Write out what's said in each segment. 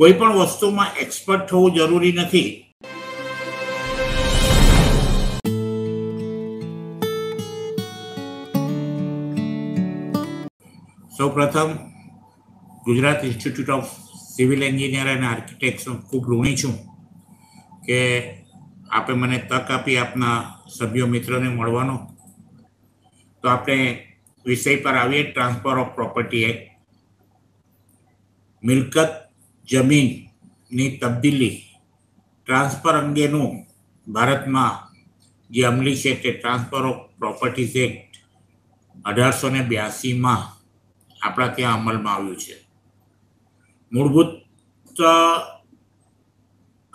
કોઈ પણ વસ્તુમાં એક્સપર્ટ થવું જરૂરી નથી। સૌપ્રથમ Gujarat institute of civil engineer and architects ખૂબ ઋણી છું કે આપે મને તક આપી આપના સભ્યો મિત્રોને મળવાનો। તો આપણે विषय पर आए। ट्रांसफर ऑफ प्रॉपर्टी एक्ट मिलकत जमीन नी तब्दीली ट्रांसफर अंगेनु भारत में जे अमली है ते ट्रांसफर ऑफ प्रॉपर्टीज एक्ट 1882 में आपड़ा त्या अमल में आव्यु छे। मूलभूत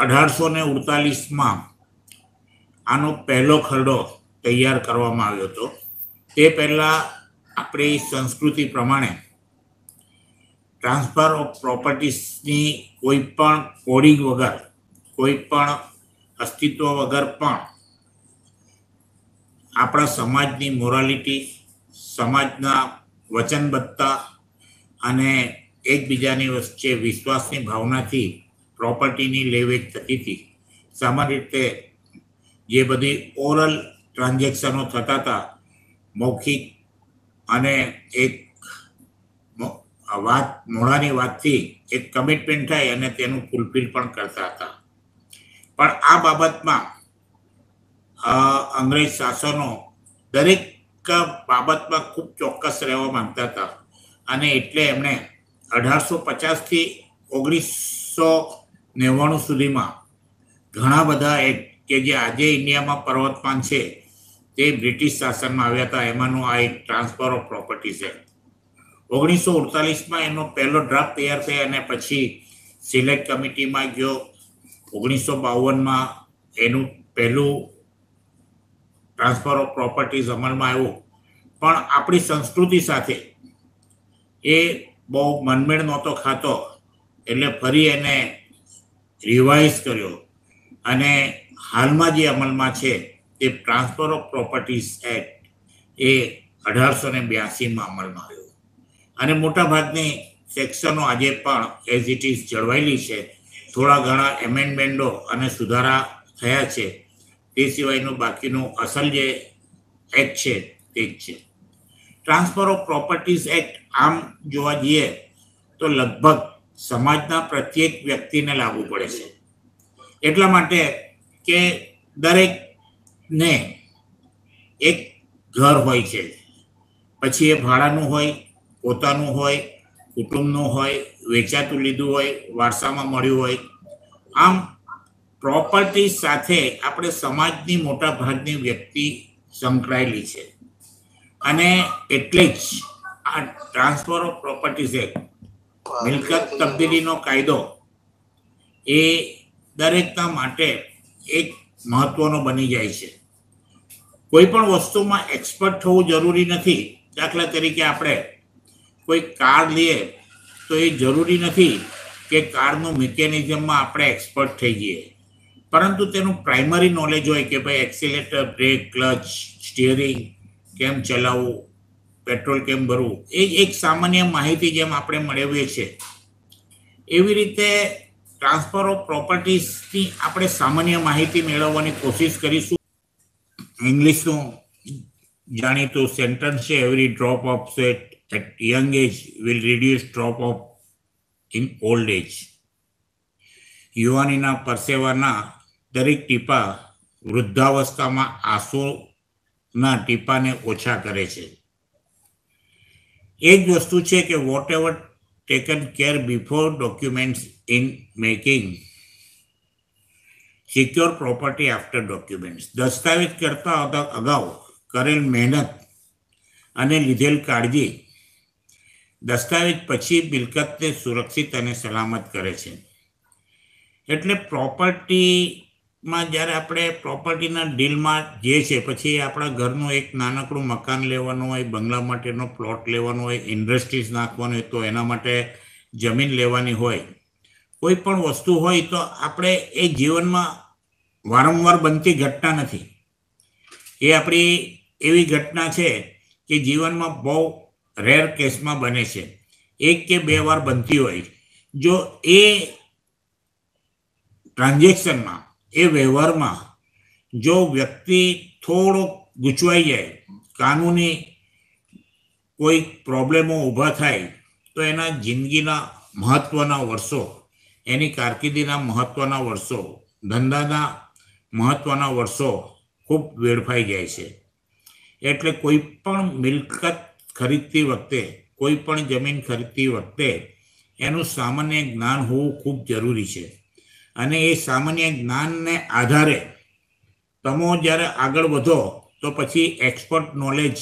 1848 में आनो पहलो खरड़ो तैयार करवामां आव्यो हतो। ते पहला अपनी संस्कृति प्रमाण ट्रांसफर ऑफ प्रॉपर्टीज नी कोईपण कोडिंग वगर कोईपण अस्तित्व वगर पण आपणा समाजनी मोरालिटी समाजना वचनबद्धता अने एकबीजानी वच्चे विश्वासनी भावनाथी प्रॉपर्टीनी लेवेच थती हती। सामान्य रीते जे बधी ओरल ट्रांजेक्शनों थता था मौखिक अने एक बात मोड़ानी बात थी एक कमिटमेंट थाय अने तेनु फुलफिल पण करता था। पण आ बाबत में अंग्रेज शासनों दरेक बाबत में खूब चौक्कस रहेवा मांगता था अने एटले एमणे 1850 थी 1999 सुधी में घणा बधा एक्ट के जे आजे इंडिया में पर्वतमान छे ते ब्रिटिश शासन में आया था। एमानो आ एक ट्रांसफर ऑफ प्रॉपर्टीज एक्ट 1948 में एनो पहलो ड्राफ्ट तैयार थयो अने पछी सिलेक्ट कमिटी में गयो। 1952 में एनु पहलू ट्रांसफर ऑफ प्रॉपर्टीज अमल में आव्यो। पण आपणी संस्कृति साथे ए बहु मनमेळ नहोतो खातो एटले फरी एने रिवाइज कर्यो अने हालमां जे अमलमां छे ये ट्रांसफर ऑफ प्रॉपर्टीज एक्ट ए 1882 में अमल में आयो अने मोटा भागनी सेक्शनों आजे पण एज इट इज जळवायेली छे। थोड़ा घणा एमेन्डमेंटो अने सुधारा थया छे। ते सिवायनो बाकीनो असल जे एक्ट छे ते छे। ट्रांसफर ऑफ प्रॉपर्टीज एक्ट आम जोवा जीए तो लगभग समाजना प्रत्येक व्यक्तिने लागू पड़े छे, एटला माटे के दरेक ने एक घर होय छे, पछी ए भाड़ानुं होय, पोतानुं होय, कुटुंबनुं होय, वेचातुं लीधुं होय, वारसामां मळ्युं होय। आम प्रोपर्टी साथे आपणे समाजनी मोटा भागनी व्यक्ति संकळायेली छे अने एटले ज आ ट्रांसफर ऑफ प्रोपर्टीज एक्ट मिलकत तब्दीलीनो कायदो ए दरेकना माटे एक महत्वनो बनी जाय छे। कोईपण वस्तु में एक्सपर्ट होवुं जरूरी नहीं। दाखला तरीके आपणे कोई कार लीए तो ये जरूरी नहीं कि कारनो मिकेनिजम में आपणे एक्सपर्ट थई जईए, परंतु तेनुं प्राइमरी नॉलेज होय के भाई एक्सेलेरेटर ब्रेक क्लच स्टीयरिंग केम चलाववुं पेट्रोल केम भरवुं ए एक सामान्य माहिती जेम आपणे मळेवीए छे एवी रीते ट्रांसफर ऑफ प्रॉपर्टीज की आपणे सामान्य माहिती मेळवવાની कोशिश करीशुं। इंग्लिश नो जाणीतो सेंटेंस छे every drop of sweat at young age will reduce drop of in old age. युवानीना परसेवाना दरेक टीपा वृद्धावस्थामां आंसूना टीपाने ओछा करे छे। एक वस्तु छे के whatever taken care before documents in making secure property after documents. दस्तावेज करता अगाऊ करेल मेहनत अने लीधेल काळजी दस्तावेज पछी मिलकतने सुरक्षित अने सलामत करे छे। एटले प्रॉपर्टी में ज्यारे आपणे प्रॉपर्टीना डील में जे छे पछी आपणा घरनो एक नानकड़ुं मकान लेवानुं होय, बंगला माटेनो प्लॉट लेवानो होय, इंडस्ट्रीज नाखवानी होय तो एना माटे जमीन लेवानी होय। कोईपण वस्तु होय तो आपणे ए जीवन में वारंवार बनती घटना नथी। ए आपणी एवी घटना छे कि जीवन में बहुत रेर केस में बने छे, एक के बे वार बनती होय। जो ए ટ્રાન્ઝેક્શન માં એ વ્યવહારમાં जो व्यक्ति थोड़ो गूंचवाई जाए कानूनी कोई प्रॉब्लमो ऊभा थाय तो एना जिंदगीना महत्वना वर्षो एनी कारकिर्दीना महत्वना वर्षो धंधाना महत्वना वर्षो खूब वेड़फाई जाय छे। एटले कोईपण मिलकत खरीदती वखते कोईपण जमीन खरीदती वखते एनु सामान्य ज्ञान होवुं खूब जरूरी छे अने ए सामान्य ज्ञानने आधारे तमो ज्यारे आगळ वधो तो पछी एक्सपर्ट नॉलेज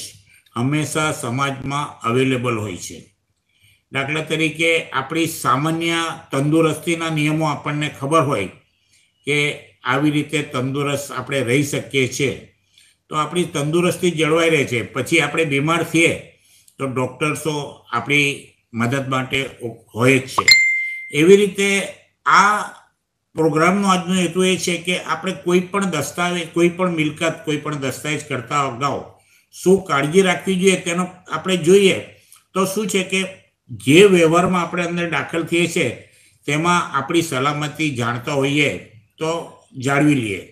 हमेशा समाज में अवेलेबल होय छे। दाखला तरीके आपणी सामान्य तंदुरस्तीना नियमो आपणने खबर होय के आवी रीते तंदुरस्त आपणे रही सकीए छे तो आपणी तंदुरस्ती जळवाई रहे छे। पछी आपणे बीमार थीए तो डॉक्टर्सो आपणी मदद माटे होय छे। एवी रीते आ प्रोग्राम नो आजनो हेतु ए छे के आपणे कोईपण दस्तावेज कोईपण मिलकत कोईपण दस्तावेज करता अगाऊ शू काळजी राखवी जोईए तेनो आपणे जोईए तो शुं छे के जे व्यवहारमां आपणे अंदर दाखल थीए छे तेमां आपणी सलामती जाणता होईए तो जाळवी लईए।